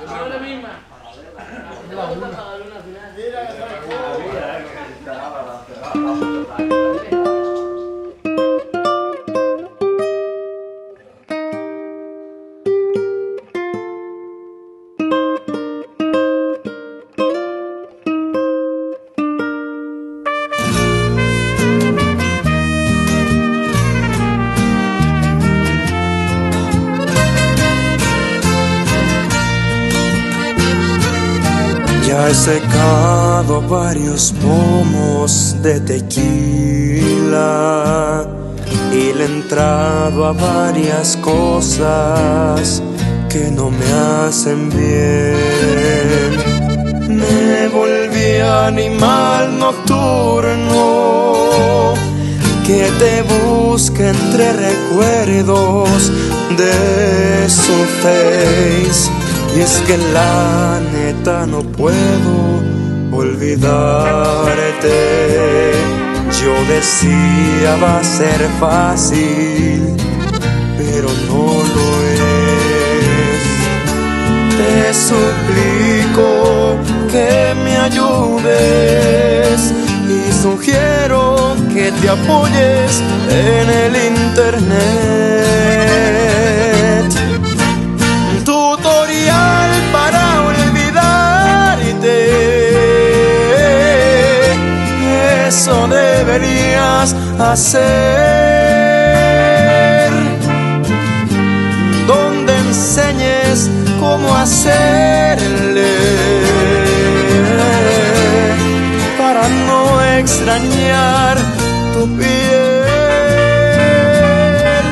Yo creo la misma. La una. Ya he secado varios pomos de tequila y le he entrado a varias cosas que no me hacen bien. Me volví animal nocturno que te busca entre recuerdos de su face. Y es que la neta no puedo olvidarte. Yo decía va a ser fácil, pero no lo es. Te suplico que me ayudes y sugiero que te apoyes en el internet. Eso deberías hacer, donde enseñes cómo hacerle para no extrañar tu piel.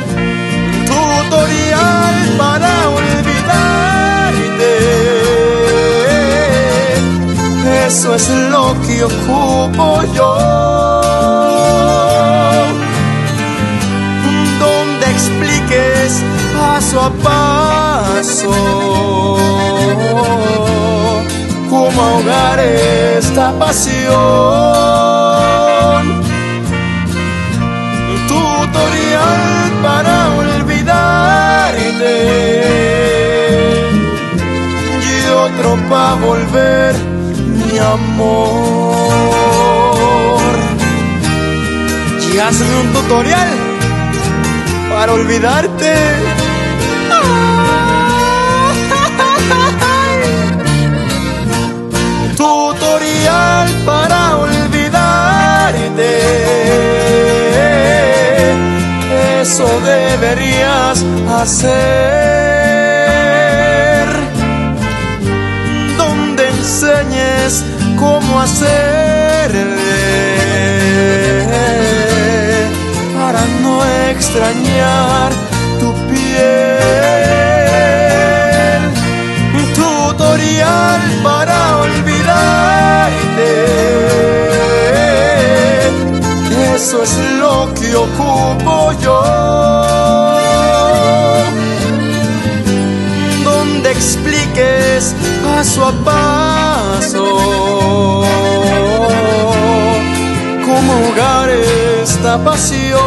Tutorial para olvidarte, eso es lo que ocupo yo. Paso a paso, cómo ahogar esta pasión. Tutorial para olvidarte y otro para volver, mi amor. Y hazme un tutorial para olvidarte. Tutorial para olvidarte, eso deberías hacer, donde enseñes cómo hacerle para no extrañar tu piel. Para olvidarte, eso es lo que ocupo yo, donde expliques paso a paso cómo ahogar esta pasión.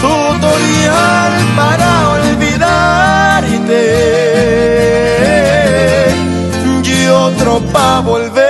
Tutorial para olvidarte y otro pa' volver.